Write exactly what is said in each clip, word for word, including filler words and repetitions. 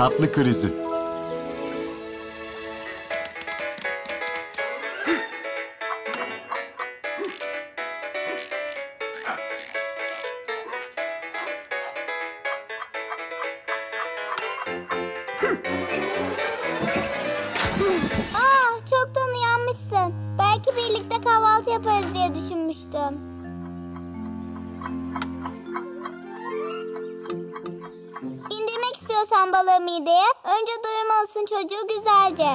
tatlı krizi. Aa, çoktan uyanmışsın. Belki birlikte kahvaltı yaparız diye düşünmüştüm. İndirmek istiyorsan balığı mideye, önce doyurmalısın çocuğu güzelce.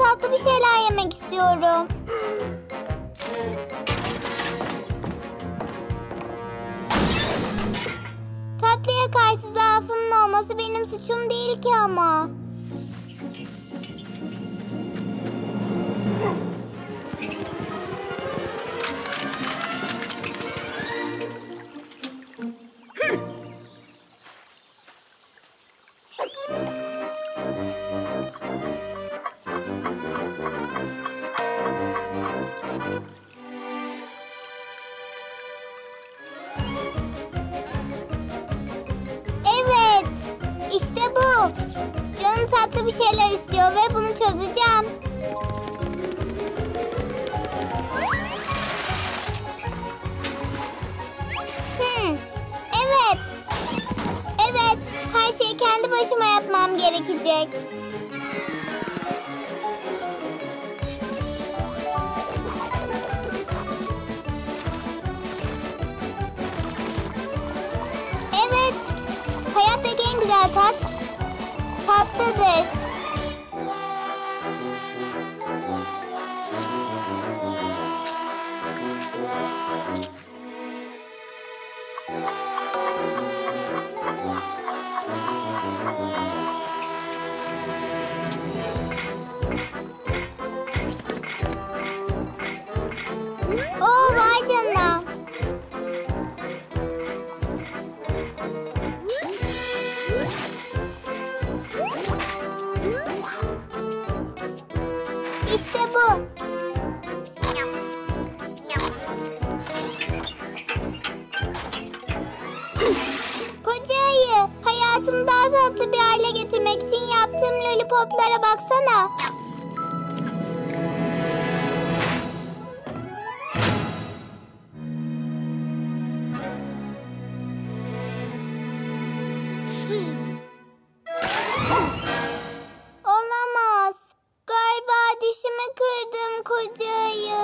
Tatlı bir şeyler yemek istiyorum. Tatlıya karşı zaafımın olması benim suçum değil ki ama. Canım tatlı bir şeyler istiyor ve bunu çözeceğim. Hmm, evet. Evet, her şeyi kendi başıma yapmam gerekecek. Evet, hayattaki en güzel tat. Tatlıdır. Oo, vay canına. İşte bu. Koca ayı, hayatımı daha tatlı bir hale getirmek için yaptığım lollipoplara baksana. Koca ayı.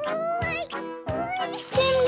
Şimdi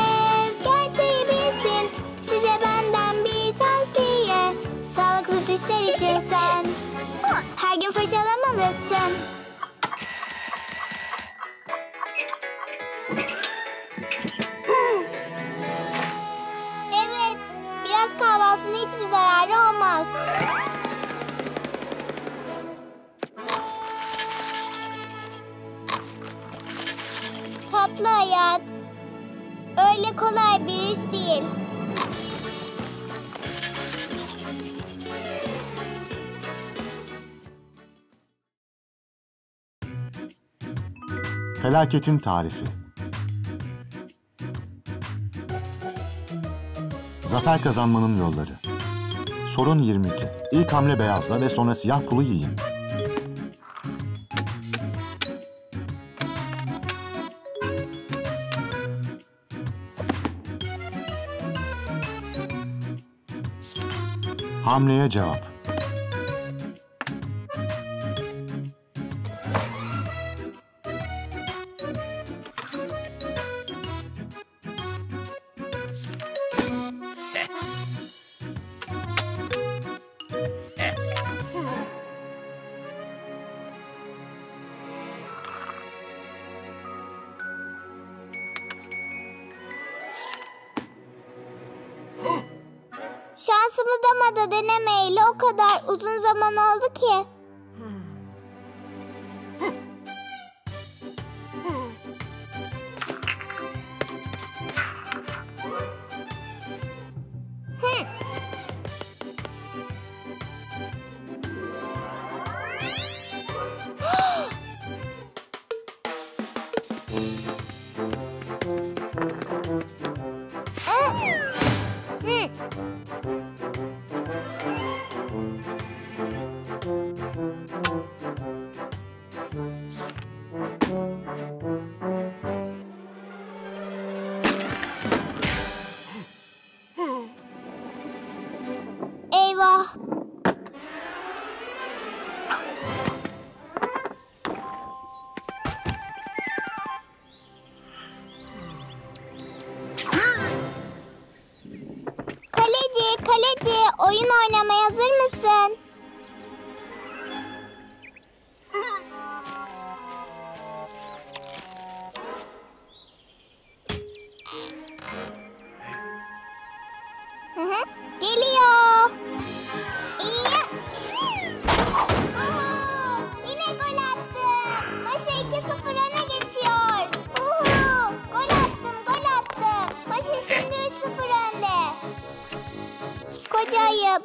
gerçeği bilsin. Size benden bir tavsiye. Sağlıklı güçler için sen her gün fırçalamalısın. Evet, biraz kahvaltının hiçbir zararı olmaz. Tatlı hayat, öyle kolay bir iş değil. Felaketin tarifi. Zafer kazanmanın yolları. Sorun yirmi iki. İlk hamle beyazla ve sonra siyah pulu yiyin. Hamleye cevap. Şansımı damada denemeyeli o kadar uzun zaman oldu ki. Kaleci, oyun oynamaya hazır mısın? Hı hı, geliyor. İyi. Yine gol attı. Maşa iki sıfır öne geçiyor. Uhu, gol attım, gol attım. Maşa şimdi üç sıfır önde. Koca ayı,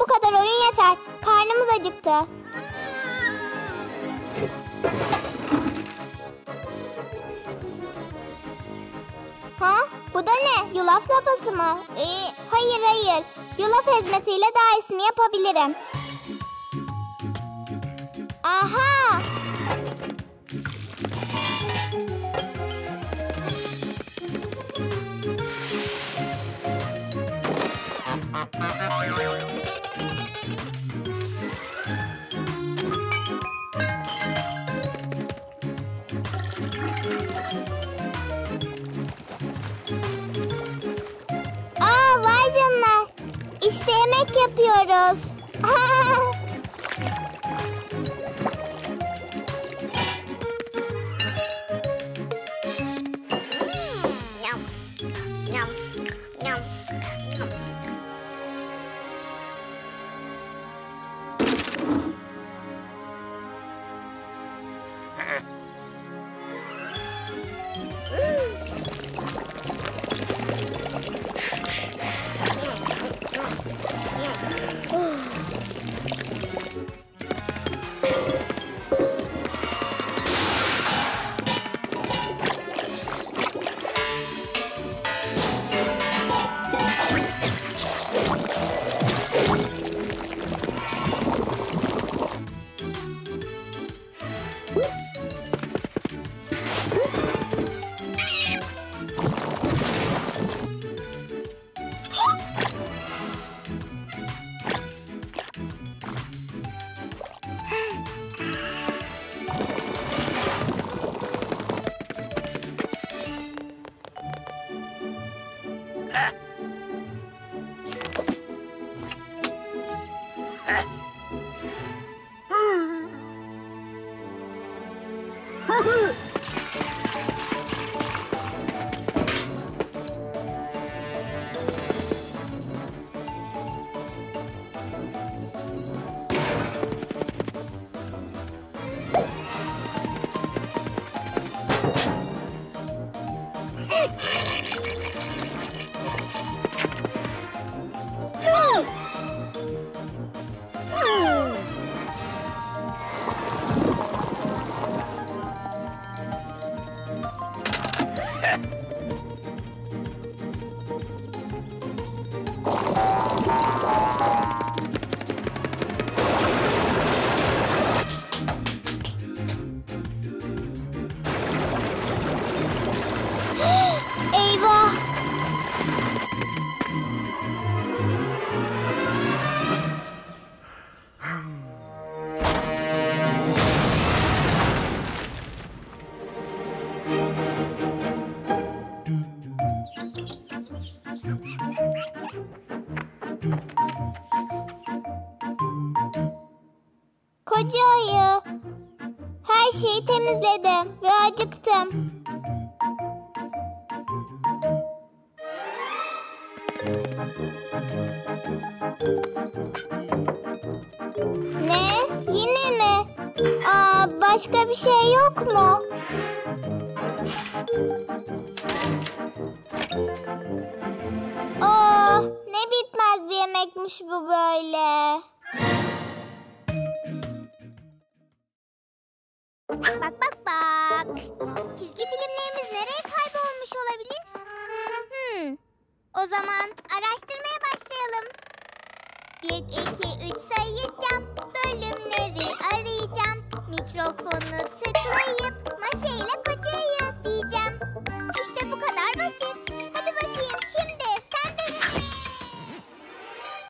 bu kadar oyun yeter. Karnımız acıktı. Ha? Bu da ne? Yulaf lapası mı? Ee, hayır hayır. Yulaf ezmesiyle daha iyisini yapabilirim. Aha! İşte yemek yapıyoruz. Oh. Koca ayı, her şeyi temizledim ve acıktım. Ne? Yine mi? Aa, başka bir şey yok mu? Oh, ne bitmez bir yemekmiş bu böyle. Bak bak bak. Çizgi filmlerimiz nereye kaybolmuş olabilir? Hmm. O zaman araştırmaya başlayalım. bir, iki, üç sayacağım. Bölümleri arayacağım. Mikrofonu tıklayıp Maşa ile Koca Ayı diyeceğim. İşte bu kadar basit.